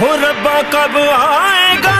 हो रब्बा कब आएगा।